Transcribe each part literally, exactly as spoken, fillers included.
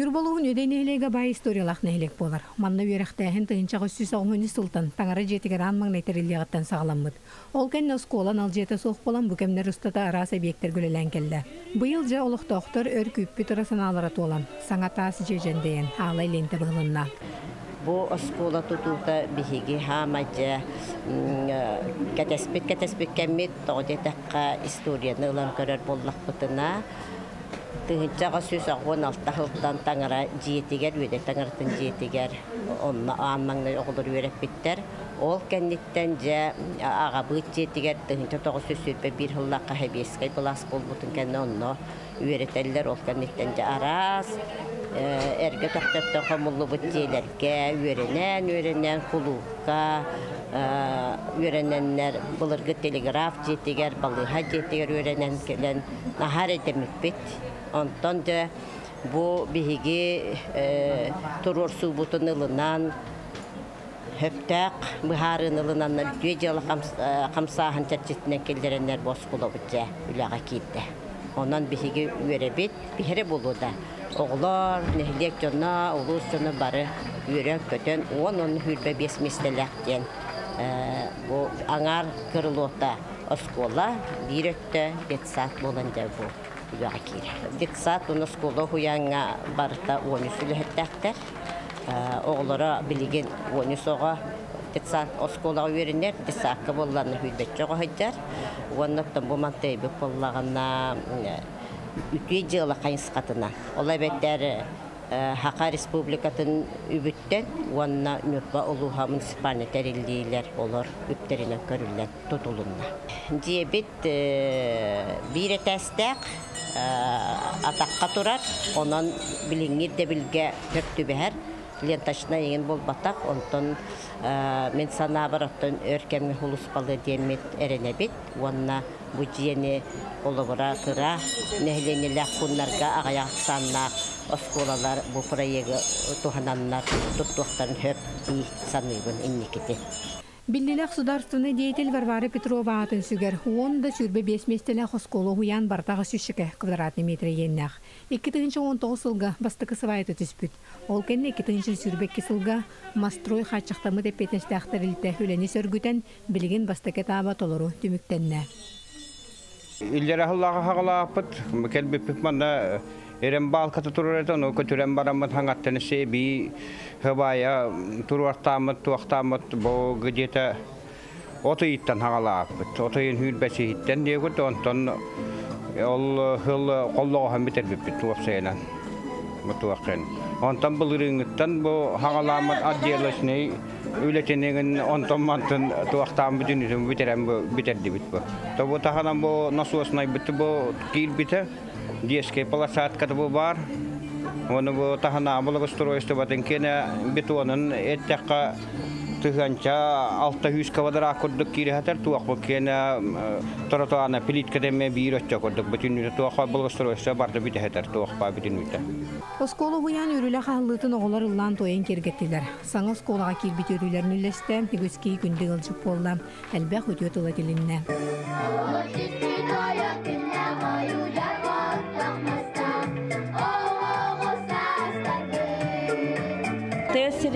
Нюрболуғын өдейін әлігі бай историялақ нәйлік болар. Манны өріқтәйін тұйыншағы сүс оңын сұлтан, таңыры жетігер анмың нәйтірілі ағыттан сағаламыд. Ол кәнне ұсколан ал жеті соқ болан бүкемнер ұстата арасы бектер гөлелән келді. Бұйыл жа олық тоқтыр өр көппі тұрысын алырат олан, саңа тасы жежендейін, ағылай ленті бұғылынна. Бо أسكولا تطوطة بهجي هامجة كتسبت كتسبت كميت تعدتك إستوريا نلهم كرر بالله بتنا تهجع سوسة ونال تهلتان تغرى جيتيجر وده تغرى تنجيتيجر أما أمم نقدر ويرك بتر أول كنتن جا أغبيت جيتيجر تهجع تغسوسة ببير الله كهبيس كي بلاس بالبطن كننه ويرك تلر أول كنتن جا أراس أرجع تحت تقاملو بتيلر كا يرنان يرنان خلوكا يرنان نر بلرجة تلغراف جتيجر بالله جتيجر يرنان كلن نهار دمك بيت أنتنده بو بهجي ترور سبوتن لنان هبتاق بهارن لنان الجيجل خمس خمسة هنتجتنا كلرن نر بسقولو بتجاه ولا غكيده أنان بهجي يربيت بهربولو ده Oğlar, nehliyek canına, oğlu sonu barı yürek kötün, onun hürbe besmestelekten bu anar kırılota oskola birötte betsat bolanda bu yakir. Betsat onu oskola huyanga barıta onüsülü hettektir. Oğlara bilgin onüsoğa betsat oskola yürünler, betsakı bollarını hürbetçoğa hüder. Onluktan bu mantayı bir kollağına үтөй жылы қайынсықатына. Олай бәттәрі Хақа Республикатын үбіттен, онына нүрба ұлуға муниципалны тәрелдейлер олар үптеріне көрілден тұтылында. Дебет бір әтәстәк атаққа тұрар, онан біліңер де білге көртті бәр. Ленташына еген бол батақ, онтын мен сана бараттын өркемі хулыспалы демет әрене бет. Онына бұ жиені олыбыра қыра, нәйленілі құнларға ағаяқ саннақ, осколалар бұ проегі тұхананнар тұттуақтарын хөп үй санығын әнекеті. Биллилах сударствыны дейтіл Варвара Петрова атын сүгер. Онда сүрбі бесместілі қосколу ғуян бартағы сүшікі квадратный метрі еннақ. эки миң он тогуз сылға бастықы сывайты түспіт. Ол кәнне эки миң сүрбекке сылға мастрой қатшықтамы деп петінсті ақтырылды өлені сөргітен білген бастықы таба толыру түміктенне. Үлдері ғылағы ғағыла апыт, мүкелбі піпманна Ирем бал кататурурда, но кутурем барамат хангатенсе би хвая туруартамат туартамат бо где-то отоиттан хагала, отоин хюлбеси иттен диегут онтон ол хил коллога хэмитер бипит туапсена матуакен. Онтон булрингтен бо хагаламат аддиелесни үлетенеген онтон мантен туартам битүнүм битерем битерди бит бо. Тобо таханам бо насуаснай бит бо кил бите. Деске полосат катабу бар, он бу тахана благоустройство батенкене бетонын эттека тыганча алты жүз квадрат коддук кирехатер туак кене тротуана пилит кедеме бирочча коддук бүтүн туак благоустройство барды битехатер туак ба бүтүн үтө. Осколу буян үрүлө халлытын оголор ыллан тоен кергеттилер. Саңа осколага кир бүтөрүлөрүн үлестен тигүскей күндө кылчып болду. Албах өтө тола тилинне.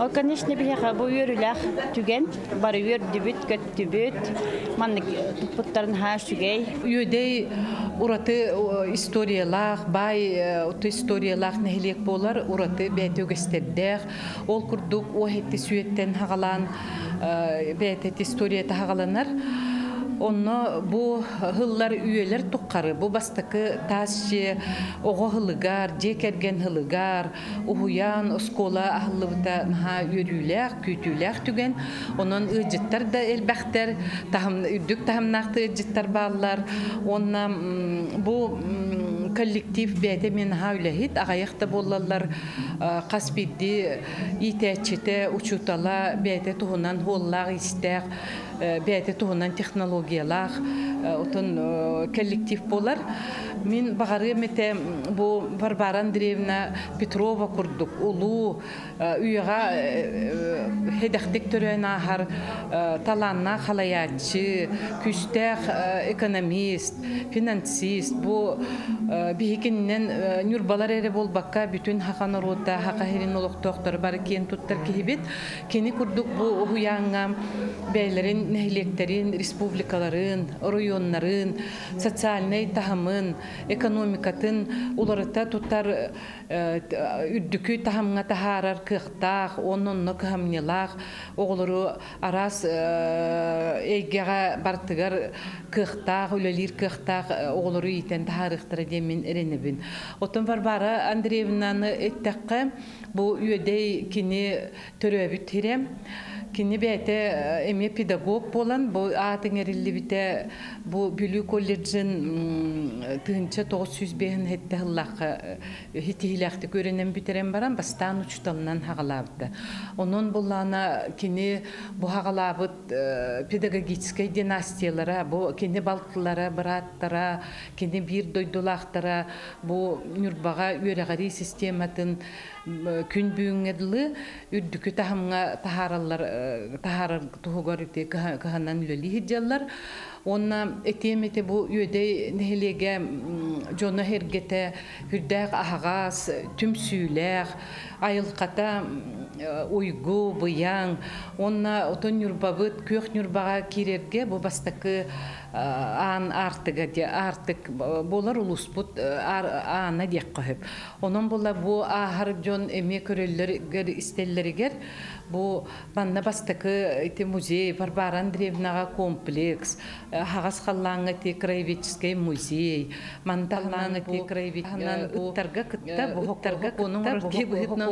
O kanişne bir ha bu yürüler tügen, bar yür dibüt göt dibüt, manlık tutputların her üşüge. Yüde Uratı istoriyalar, bay otu istoriyalar nehilik bolar, uratı beyte gösterdik. Ol kurduk, o hette süyetten hağalan, beyte istoriyete hağalanır. Onu bu hıllar üyeler tukkarı, bu bastakı taşçı, oğu hılıgar, cekergen hılıgar, uhuyan, oskola ahlıvda naha yürüyler, kütüler tügen. Onun ıcıtlar da elbakter, ürdük tahımnaktı ıcıtlar bağlar. Onunla bu kollektif beyde menha ülehit, ağayakta bollarlar kasbiddi, iteçete, uçutala, beyde tuhunan hollağ istek, beyde tuhunan teknolojiyalar, утун коллектив болар. Мен бағарғы мете бұл Варваран Андреевна Петрова құрдық. Улу үйіға хедақтек түрен ағар таланна қалаятшы, күстәқ экономист, финансист. Бұл бігекеннен нүрбалар әрі бол баққа бүтін хақаны рота, хақахерін олық тоқтыр бар кен тұттар кейбет. Кені құрдық бұл ұғуяңға бәйлерін, нәйлектерін, республикаларын, районларын, социальный тағымын, экономикатын оларыта тұттар үддікі тағымға тағарар қықтақ, онынны қағымнелақ, оғылыру арас әйгеға бартығар қықтақ, өлелер қықтақ, оғылыру етен тағарықтыра демен әренебін. Отын Варвара Андреевнаны әттәққа бұл үйедей кені түрі өбіттірем. Кені бәйті әме педагог болан, бұл атын әрілі біте бұл бүлі колледжін түгінші тоғыз жүз бәйін әтті ғылақты көрінен бітерен баран, бастан ұчыталынан ғалабыды. Оның бұллана кені бұл ғалабыд педагогическай династиялара, бұл кені балқылара, бұраттара, кені бір дойдулақтара, бұл нүрбаға өріғари систематын күн бүйіңеділі үрдікі тағымға тағарар тұғығар қағаннан үлілі хеджалар. Онна әтеметі бұл үйедей нәхелеге жоны әргеті үрдәғ ағағас, түм сүйләғ, айылқата ойғы, бұяң. Онна ұтын нүрбабыт, көк нүрбаға керерге бұл бастықы аң артыға де, артық болар ұлыс бұд аңа дек қойып. Оның бұла бұл ағар жон әме көрелер істеллерігер бұл банна бастықы музей, Варвара Андреевнаға комплекс, Хагас халланга те краеведческий музей, манталанга те краеведческий уттарга кытта бухтарга кытта бухтарга онун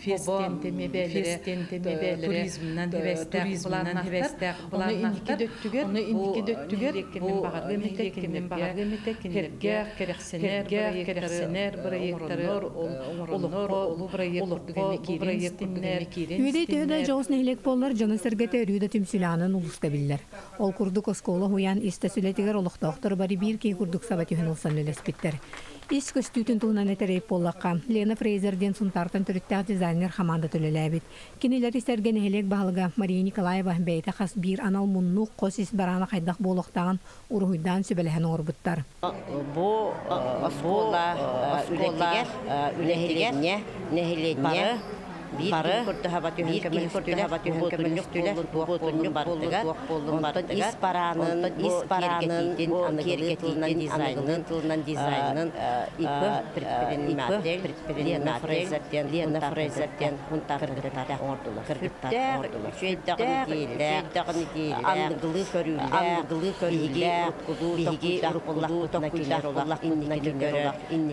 фестентеме бәлірі, туризмнан хевестәқ, оны индеке дөттігер, бұл мекекенен бағарғы метекенен хергер, керексенер бірайектары, олыққа олу бірайектүгі мекерен, үйдей түйді жоғысын әйлек болар жаны сіргеті үрюді түмсілянын ұлысқа білілер. Ол күрдік осколы хуян истәсілетігер олық доқтыр бари бір кей күрдік сабаты хүнілсан өлеспеттер. Ис көстүтін туынан әтерейп болаққа. Лена Фрейзерден сұнтартын түріттәк дизайнер хаманды төлеләбет. Кенелер істерген әлек бағылыға Мария Николаева бәйті қас бір анал мұннық қос ес бараны қайдақ болықтаған ұрғыйдан сөбәліхән орбыттар. Бұл оскола Бары бир күрдіға батүйін көмілік болуын бартыға, онтын ис баранын, кергетейден, анығылын тылынан дизайнын ипі предприниматель Лена Фрейзерден күндағырдыға ордылық. Күрдіға, сөйдіғын дейлі, анығылы көрілі, бейге ұрқылақтына келер олақ,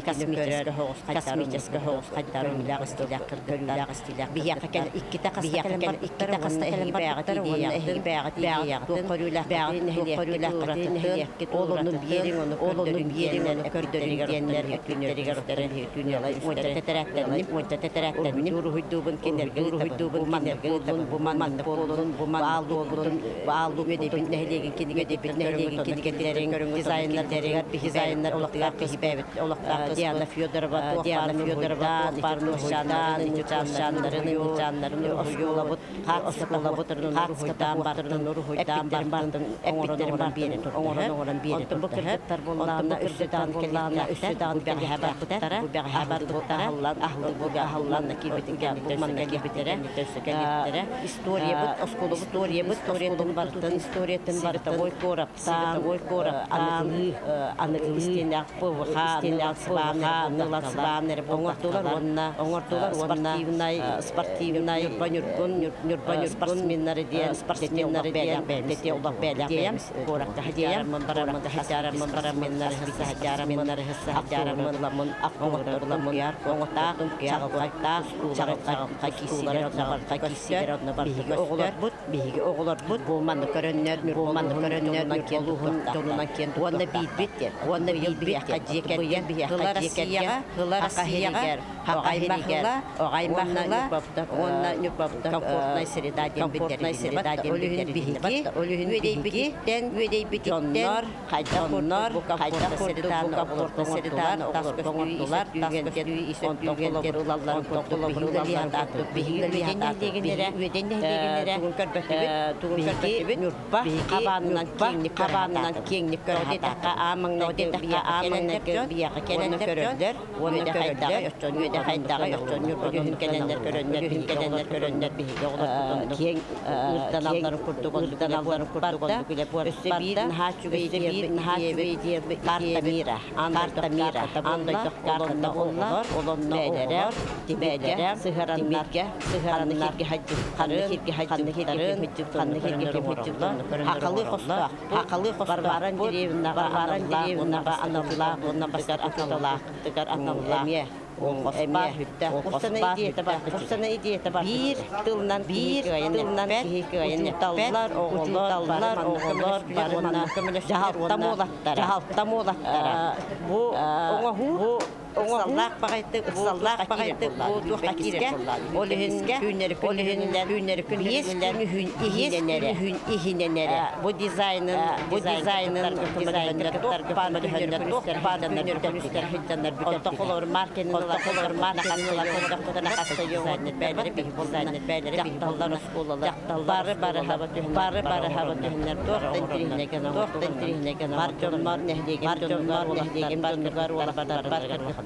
косметескі хоғыз қайдарын үліғыз بياكل إكتاق استقلال إكتاق استقلال بعدين بعدين بعدين تقولوا بعدين تقولوا بعدين هي كتولو نبيرين ونقولو نبيرين كردرين كردرين كردرين كردرين كردرين وتترتني وتترتني وروه دوبن كنر وروه دوبن كنر بولن بومان بولن بومان عالو بولن عالو مدي بنهلي كنر مدي بنهلي كنر كردرين ديزاينر ديزاينر ديزاينر أولاقيا كسبت أولاقيا ديالا فيودربا ديالا فيودربا بارنوش جدان جدان نرنيو نرنيو أسكولا بود أسكولا بود نرخدام بارن نرخدام بارن أمورنا نربينه أمورنا نربينه تبكر تربولا نأسدان كلنا نأسدان بعهبة ترى بعهبة ترى الله أهل بوجا الله نكيب تجاب من نكيب ترى ترى إستورية بود أسكولا بود إستورية بود إستورية تنبرتن إستورية تنبرتن ويكورب تان ويكورب تان أنا كريستينا بوها كريستينا سلام نلا سلام نربونا أمورنا أمورنا سبارتيفنا أنا وقصبار هبته وقصبار هبته وقصنا إيديه تبار بير تلنا بير تلنا فيه كائن تلنا أغلار أغلار أغلار بارنا جهات تموضة جهات تموضة بو وهو صلاح بغيتك صلاح بغيتك وتوقع كيسك ولهنسك هنرك ولهن هنرك هيس هن هيس هن هنرك بديزاين بديزاين بديزاين ترك بعد ما هنرك ترك بعد ما هنرك ترحيد النربة تقول الماركين تقول الماركين تقول تقول حسيوان البادر به بزاين البادر به تهلا نسقول الله بار بار هابته بار بار هابته النربة تنتري هناك نور تنتري هناك نور نور نهديك نور نهديك نور ولا بدر بدر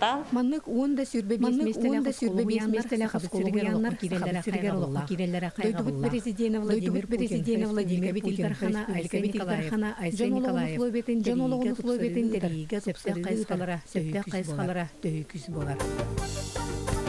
تا منك وندس يربي وأن تسرب بياناتنا خبرنا كيدلنا خير الله كيدلنا خير الله دوّد بريزيدين فلاديمير بوتين خنا أيكابيت خنا أيزين كلايف جنولون فلوبيتين تريجا سبتة قيس خلرة سبتة قيس خلرة تهيكس بولار.